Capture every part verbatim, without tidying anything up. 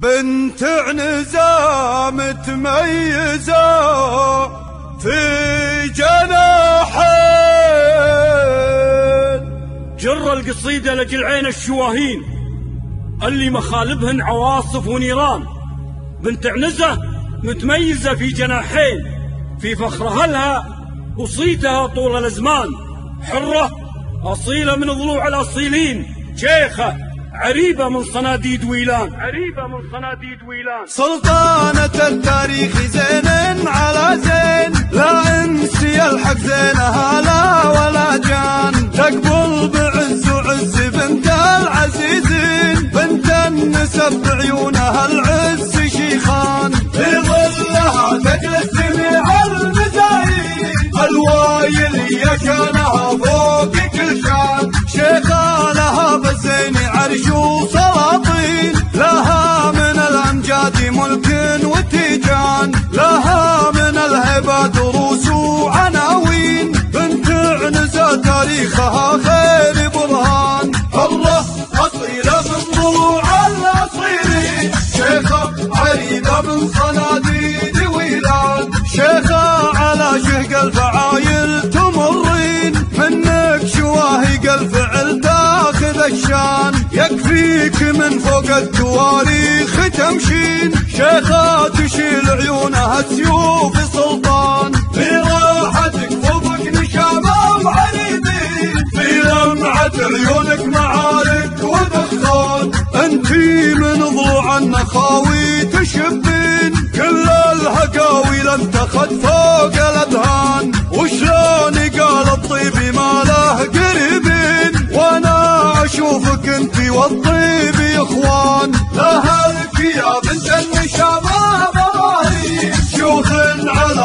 بنت عنزام تميزة في جناحين، جر القصيدة لجلعين الشواهين اللي مخالبهن عواصف ونيران. بنت عنزة متميزة في جناحين، في فخرها لها وصيتها طول الأزمان، حرة أصيلة من ضلوع الأصيلين، شيخة عريبة من صناديد ويلان، عريبة من صناديد ويلان. سلطانة التاريخ زين على زين، لا انسي الحق زينها لا ولا جان، تقبل بعز وعز بنت العزيزين، بنت النسب بعيونها العز شيخان، في ظلها تجلس جميع المزايد، الوايل يكنها فوق كل شان، شيخة لها بالزين عرش وسلاطين، لها من الأمجاد ملك وتيجان، لها من الهبة دروس وعناوين، بنت عنزة تاريخها غير برهان، حرة أصيلة من ضلوع الأصيلين، شيخة عريبة من صناديد ويلان، شيخة على شهق الفعايل تمرين، منك شواهق الفعل تاخذ الشان، يكفيك من فوق التواريخ تمشين، شيخة تشيل عيونها سيوف سلطان، في راحتك فوقك نشامام عنيدين، في لمعة عيونك معارك وبختان، انتي من ضلوع النخاوي تشبين، كل الهقاويل انتخت فوق الأدهان، وشلون قال الطيب ما له قريبين، وانا اشوفك انتي والطيب اخوان، لها لك يا بنت النشامة مواهب، شيوخ على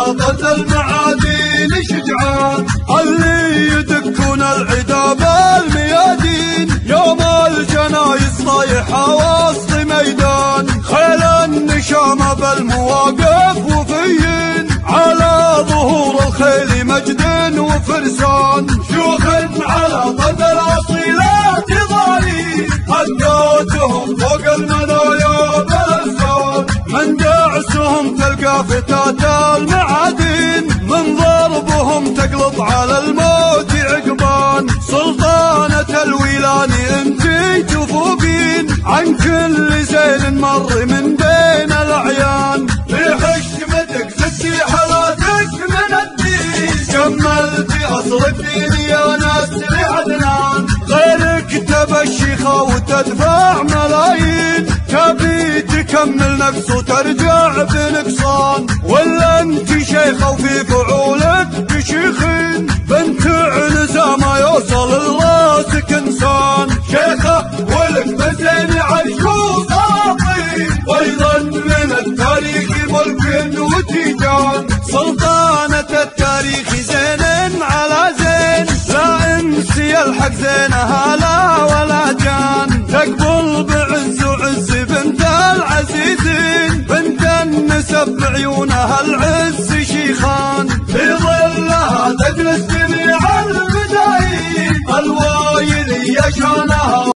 المعادين شجعان، اللي يدكون العدا بالميادين، يوم الجنايز صايحة وسط ميدان، خيل النشامة بالمواقف وفيين، على ظهور الخيل مجد وفرسان، شيوخ على طد الأصيلات ظالين، هداتهم فوق المنايا بالأسنان، من دعسهم تلقى فتات المعادين، من ضربهم تقلط على الموت عقبان، سلطانة الويلان انتي تفوقين عن كل زين مر من بين الأعيان، بحكمتك زدتي حالاتك من الدين، كملتي عصر الدين يا نسل عدنان، غيرك تبشخة وتدفع ملايين، تبي تكمل نفس وترجع بنقصان، ولا انت شيخة وفي فعولك تشيخين، بنت عنزة ما يوصل لراسك انسان، شيخة ولك بزين عرش وسلاطين، وايضا من التاريخ ملك وتيجان، سلطانة التاريخ زين على زين، لا انسي الحق زينها لا ولا جان، تقبل بعز وعز بنت العزيزين، بنت النسب بعيونها العز شيخان، في ظلها تجلس جميع المزايد، الوايل يشانها